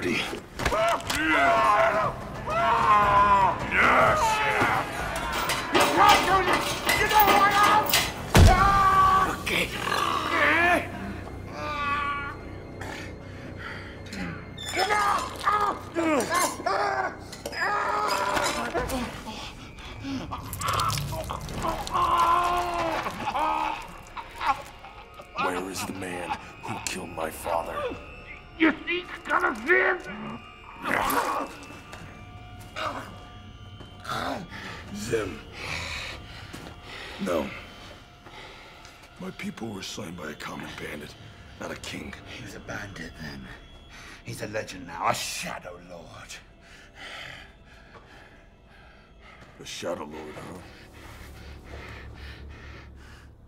pretty. Where is the man who killed my father? You think he's gonna Zim? Zim. No. My people were slain by a common bandit, not a king. He was a bandit then. He's a legend now, a shadow lord. A shadow lord, huh?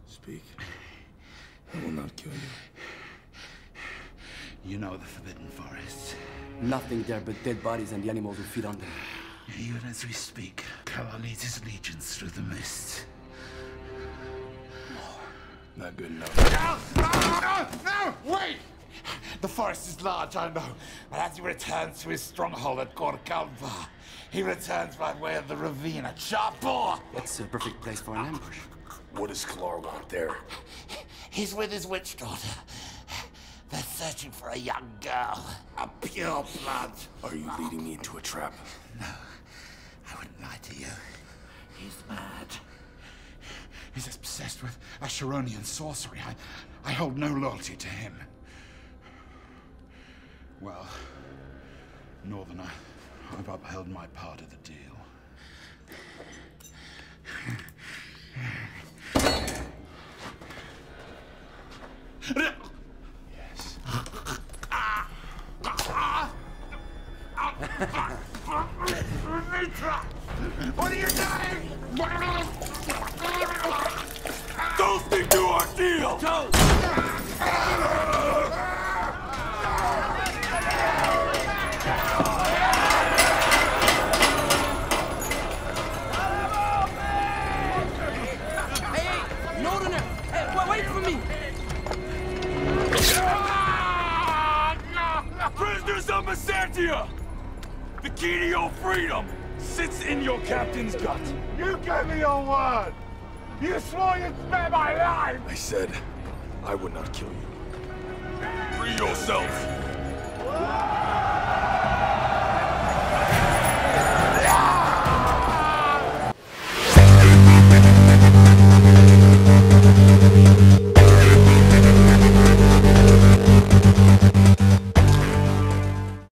Speak. I will not kill you. You know the forbidden forests. Nothing there but dead bodies and the animals who feed on them. Even as we speak, Kalar leads his legions through the mist. No. Not good enough. No! Wait! The forest is large, I know. But as he returns to his stronghold at Gorkalvar, he returns by way of the ravine at Charbor. That's a perfect place for an ambush. What does Kalar want there? He's with his witch daughter. They're searching for a young girl, a pure blood. Are you leading me into a trap? No, I wouldn't lie to you. He's mad. He's obsessed with Acheronian sorcery. I hold no loyalty to him. Well, Northerner, I've upheld my part of the deal. Yes. What are you doing? Don't stick to our deal! Hey, Northerner! Hey, wait for me! Prisoners of Messantia! The key to your freedom sits in your captain's gut. You gave me your word! You swore you'd spare my life! I said I would not kill you. Free yourself!